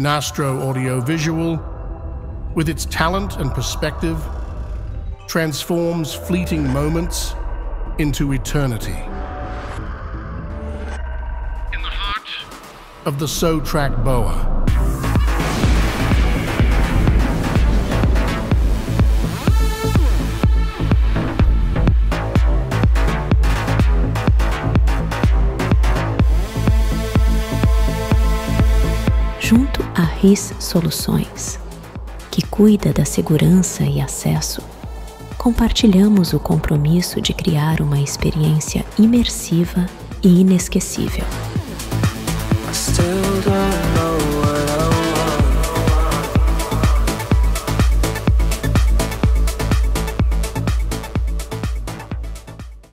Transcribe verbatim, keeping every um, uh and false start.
Nastro Audiovisual, with its talent and perspective, transforms fleeting moments into eternity. In the heart of the Só Track Boa. Junto a Rizz Soluções, que cuida da segurança e acesso, compartilhamos o compromisso de criar uma experiência imersiva e inesquecível.